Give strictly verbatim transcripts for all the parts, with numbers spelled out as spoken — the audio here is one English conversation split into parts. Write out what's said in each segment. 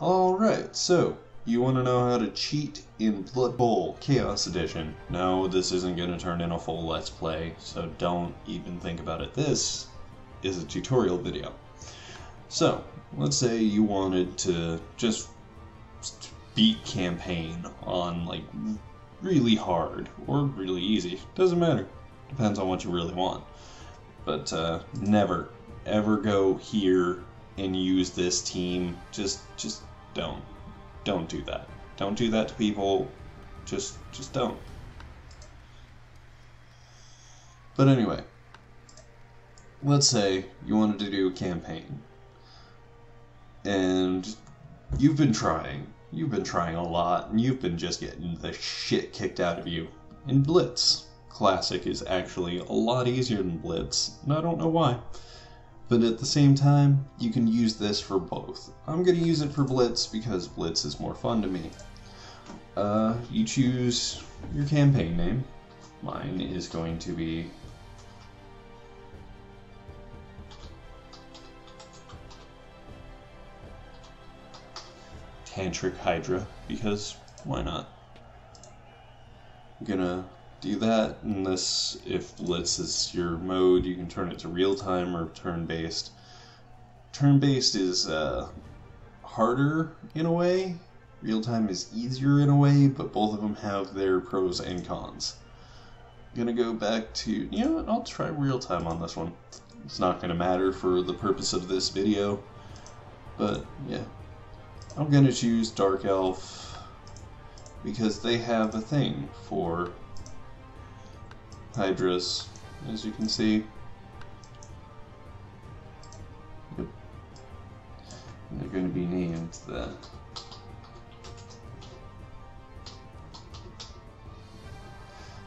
Alright, so, you want to know how to cheat in Blood Bowl Chaos Edition. No, this isn't going to turn in a full Let's Play, so don't even think about it. This is a tutorial video. So, let's say you wanted to just beat campaign on, like, really hard, or really easy. Doesn't matter. Depends on what you really want. But uh, never, ever go here and use this team. Just, just don't. Don't do that. Don't do that to people. Just, just don't. But anyway, let's say you wanted to do a campaign. And you've been trying. You've been trying a lot, and you've been just getting the shit kicked out of you. And Blitz Classic is actually a lot easier than Blitz, and I don't know why. But at the same time, you can use this for both. I'm going to use it for Blitz because Blitz is more fun to me. Uh, you choose your campaign name. Mine is going to be Tantric Hydra, because why not? I'm gonna do that, and this, if Blitz is your mode, you can turn it to real-time or turn-based. Turn-based is uh, harder in a way, real-time is easier in a way, but both of them have their pros and cons. I'm gonna go back to, you know what, I'll try real-time on this one. It's not gonna matter for the purpose of this video, but yeah. I'm going to choose Dark Elf because they have a thing for Hydras, as you can see. Yep. And they're going to be named that.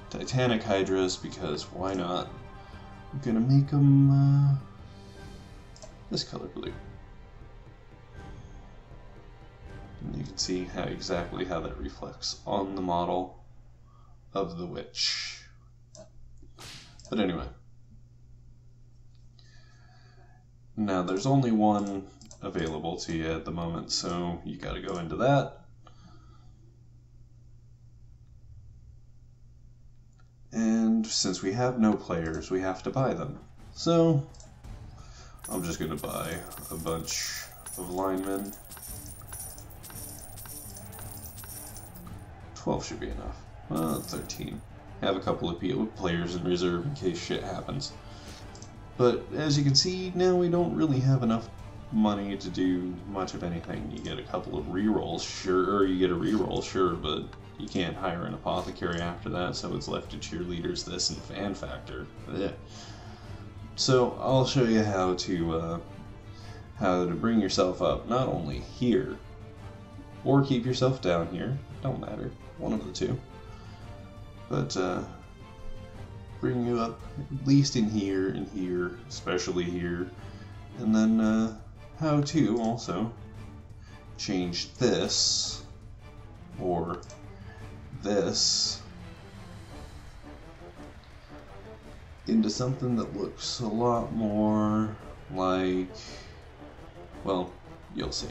Titanic Hydras, because why not? I'm going to make them uh, this color blue. You can see how exactly how that reflects on the model of the witch. But anyway. Now there's only one available to you at the moment, so you gotta go into that. And since we have no players, we have to buy them. So I'm just gonna buy a bunch of linemen. twelve should be enough. Uh, thirteen. Have a couple of players in reserve in case shit happens. But as you can see, now we don't really have enough money to do much of anything. You get a couple of rerolls, sure, or you get a reroll, sure, but you can't hire an apothecary after that, so it's left to cheerleaders, this, and fan factor. Blech. So I'll show you how to uh, how to bring yourself up, not only here, or keep yourself down here. Don't matter, one of the two. But uh, bring you up at least in here and here, especially here. And then uh, how to also change this or this into something that looks a lot more like, well, you'll see.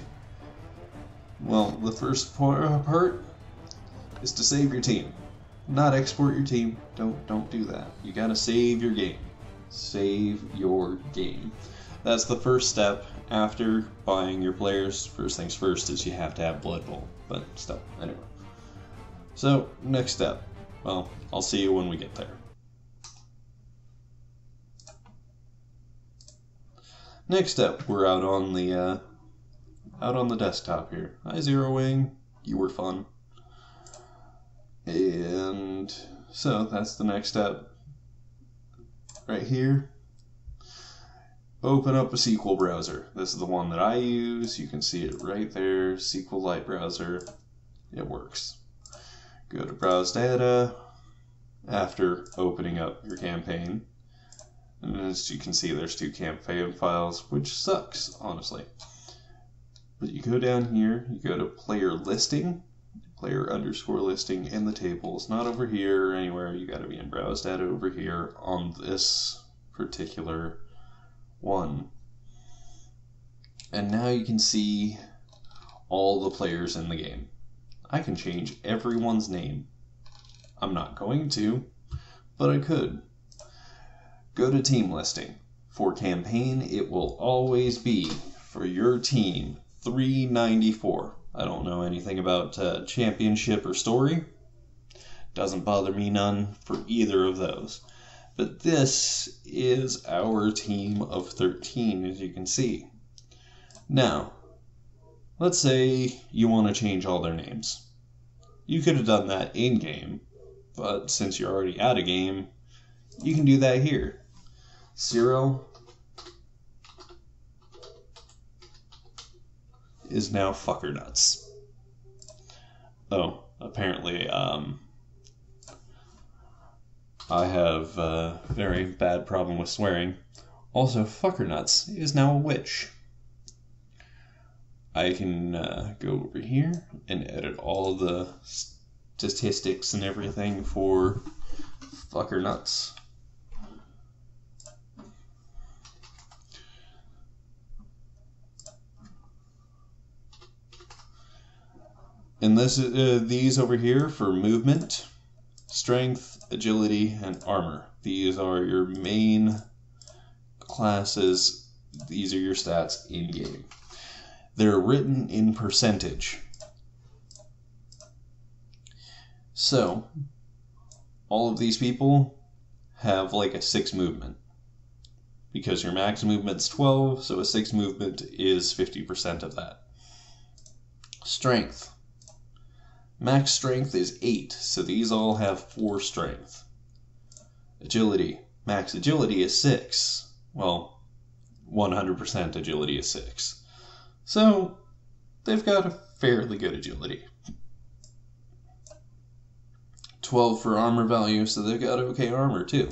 Well, the first part is to save your team. Not export your team. Don't don't do that. You gotta save your game. Save your game. That's the first step after buying your players. First things first is you have to have Blood Bowl. But still, anyway. So, next step. Well, I'll see you when we get there. Next step, we're out on the uh, out on the desktop here. Hi, Zero Wing. You were fun. And so that's the next step right here. Open up a S Q L browser. This is the one that I use. You can see it right there. SQLite browser. It works. Go to browse data after opening up your campaign. And as you can see, there's two campaign files, which sucks, honestly. But you go down here, you go to player listing, player underscore listing in the tables, not over here or anywhere. You got to be in browse data over here on this particular one. And now you can see all the players in the game. I can change everyone's name. I'm not going to, but I could. Go to team listing. For campaign, it will always be, for your team, three ninety-four. I don't know anything about uh, championship or story. Doesn't bother me none for either of those. But this is our team of thirteen, as you can see. Now, let's say you want to change all their names. You could have done that in-game, but since you're already out of game, you can do that here. Zero is now Fuckernuts. Oh, apparently um, I have a very bad problem with swearing. Also, Fuckernuts is now a witch. I can uh, go over here and edit all the statistics and everything for Fuckernuts. And this, uh, these over here for movement, strength, agility, and armor. These are your main classes. These are your stats in-game. They're written in percentage. So, all of these people have like a six movement. Because your max movement's twelve, so a six movement is fifty percent of that. Strength. Max strength is eight, so these all have four strength. Agility. Max agility is six. Well, one hundred percent agility is six. So, they've got a fairly good agility. twelve for armor value, so they've got okay armor too.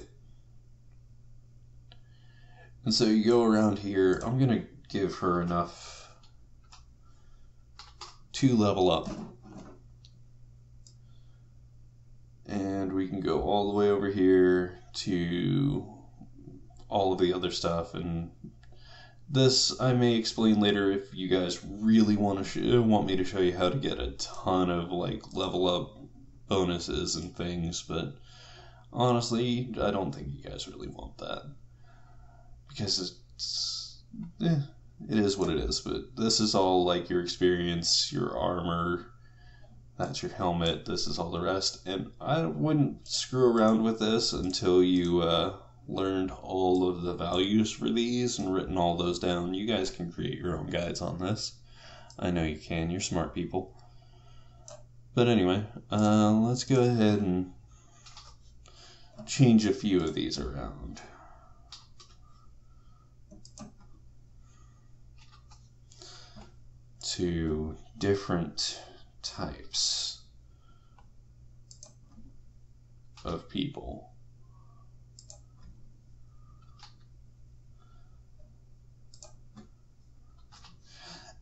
And so you go around here, I'm going to give her enough to level up. And we can go all the way over here to all of the other stuff, and this I may explain later if you guys really want to want me to show you how to get a ton of like level up bonuses and things, but honestly, I don't think you guys really want that because it's eh, it is what it is. But this is all like your experience, your armor, that's your helmet. This is all the rest, and I wouldn't screw around with this until you. Uh, learned all of the values for these and written all those down. You guys can create your own guides on this. I know you can, you're smart people. But anyway, uh, let's go ahead and change a few of these around. To different types of people.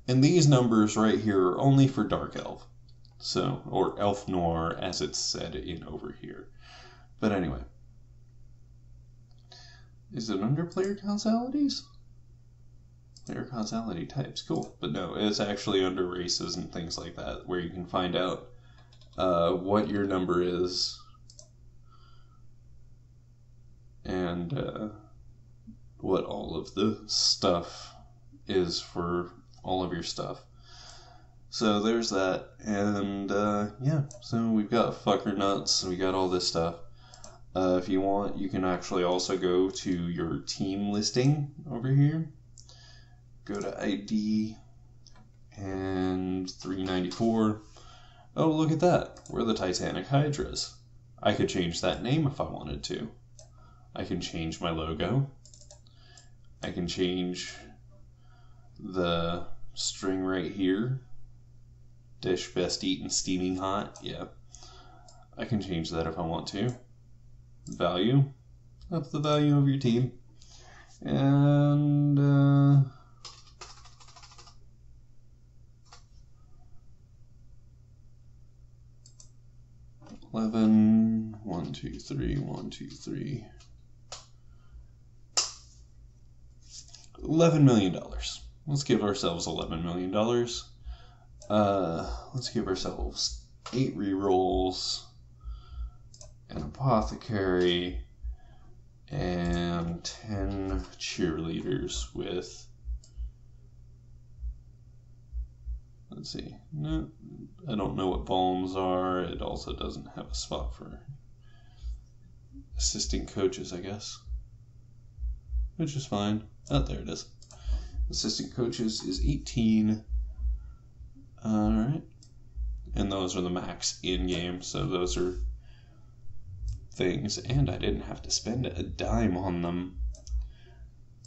And these numbers right here are only for Dark Elf, so, or Elf Noir as it's said in over here. But anyway, is it under player causalities? Player causality types, cool. But no, it's actually under races and things like that, where you can find out uh, what your number is and uh, what all of the stuff is for all of your stuff. So there's that, and uh, yeah, so we've got Fuckernuts, we got all this stuff. Uh, if you want, you can actually also go to your team listing over here, go to I D, and three ninety-four. Oh, look at that, we're the Titanic Hydras. I could change that name if I wanted to. I can change my logo. I can change the string right here, dish best eaten steaming hot. Yeah, I can change that if I want to. Value, up the value of your team, and uh, eleven, one, two, three, one, two, three, eleven million dollars. Let's give ourselves eleven million dollars. Uh, let's give ourselves eight rerolls, an apothecary, and ten cheerleaders with, let's see, no, I don't know what volumes are. It also doesn't have a spot for assisting coaches, I guess, which is fine. Oh, there it is. Assistant coaches is eighteen. Alright. And those are the max in-game, so those are things, and I didn't have to spend a dime on them.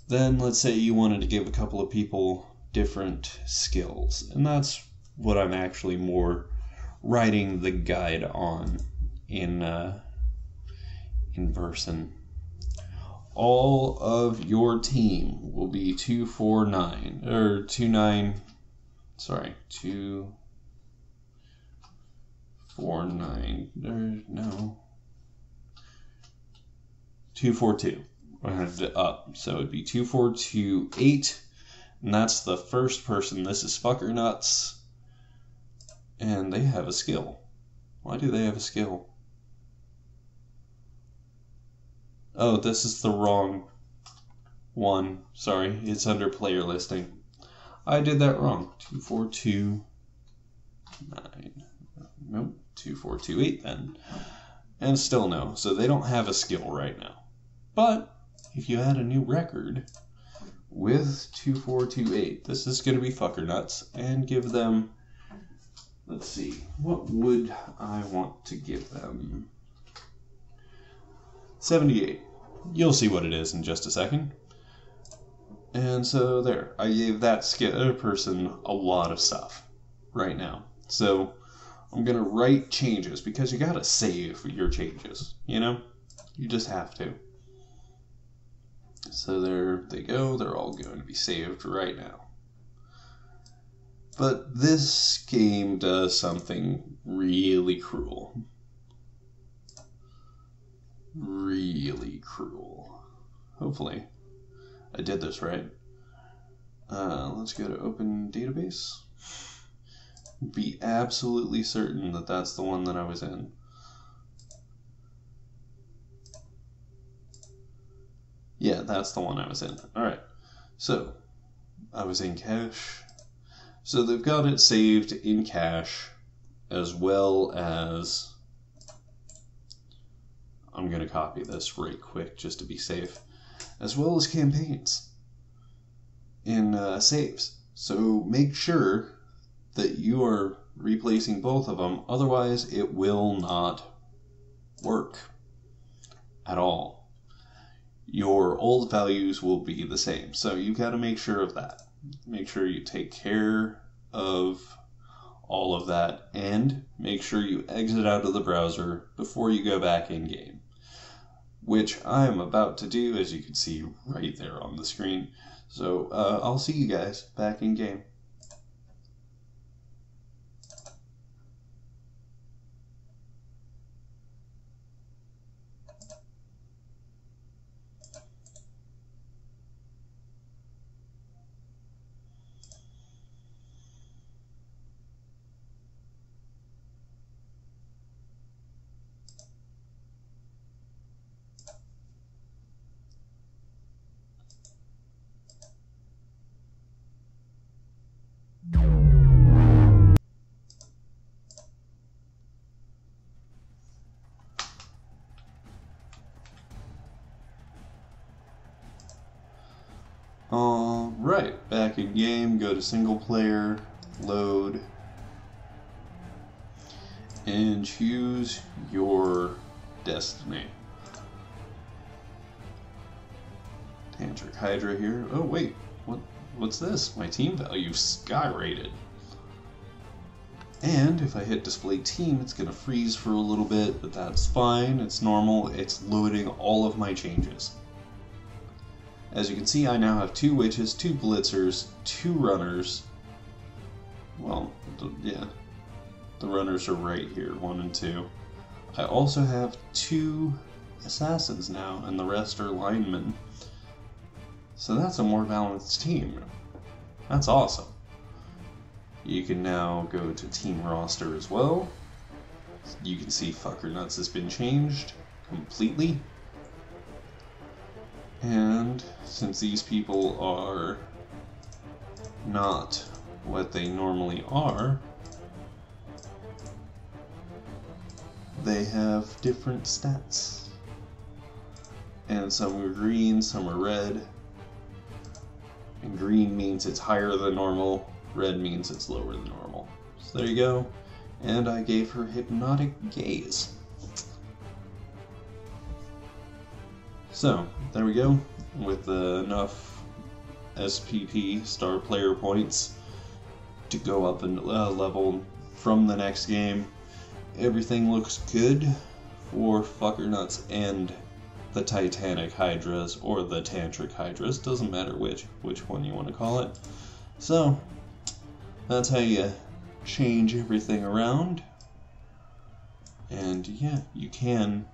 Then let's say you wanted to give a couple of people different skills, and that's what I'm actually more writing the guide on in uh, in person. All of your team will be two four nine or two nine sorry two four nine or no two four two up, so it'd be two four two eight, and that's the first person. This is Fuckernuts, and they have a skill. Why do they have a skill? Oh, this is the wrong one. Sorry, it's under player listing. I did that wrong. two four two nine. Nope, two four two eight then. And still no. So they don't have a skill right now. But if you had a new record with two four two eight, this is going to be Fuckernuts, and give them, let's see, what would I want to give them? seventy-eight. You'll see what it is in just a second. And so there, I gave that sk- person a lot of stuff right now. So I'm going to write changes, because you got to save your changes, you know? You just have to. So there they go. They're all going to be saved right now. But this game does something really cruel. Really cruel. Hopefully I did this right. Uh, let's go to open database. Be absolutely certain that that's the one that I was in. Yeah, that's the one I was in. Alright, so I was in cache. So they've got it saved in cache, as well as, I'm going to copy this right quick just to be safe, as well as campaigns in uh, saves. So make sure that you are replacing both of them, otherwise it will not work at all. Your old values will be the same, so you've got to make sure of that. Make sure you take care of all of that, and make sure you exit out of the browser before you go back in game, which I'm about to do, as you can see right there on the screen. So uh, I'll see you guys back in game. Alright, back in game, go to single player, load, and choose your destiny. Tantric Hydra here. Oh wait, what? What's this? My team value skyrocketed. And if I hit display team, it's going to freeze for a little bit, but that's fine, it's normal, it's loading all of my changes. As you can see, I now have two witches, two blitzers, two runners. Well, th yeah. The runners are right here, one and two. I also have two assassins now, and the rest are linemen. So that's a more balanced team. That's awesome. You can now go to team roster as well. You can see Fucker Nuts has been changed completely. And since these people are not what they normally are, they have different stats. And some are green, some are red. And green means it's higher than normal, red means it's lower than normal. So there you go. And I gave her Hypnotic Gaze. So, there we go. With uh, enough S P P, star player points, to go up a uh, level from the next game. Everything looks good for Fucker Nuts and the Titanic Hydras, or the Tantric Hydras, doesn't matter which, which one you want to call it. So, that's how you change everything around. And yeah, you can,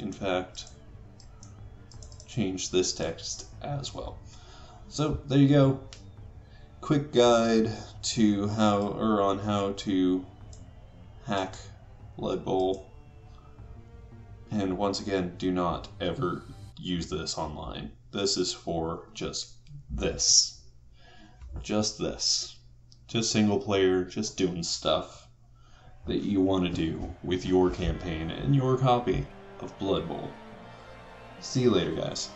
in fact, change this text as well. So there you go. Quick guide to how or on how to hack Blood Bowl. And once again, do not ever use this online. This is for just this. Just this. Just single player, just doing stuff that you want to do with your campaign and your copy of Blood Bowl. See you later, guys.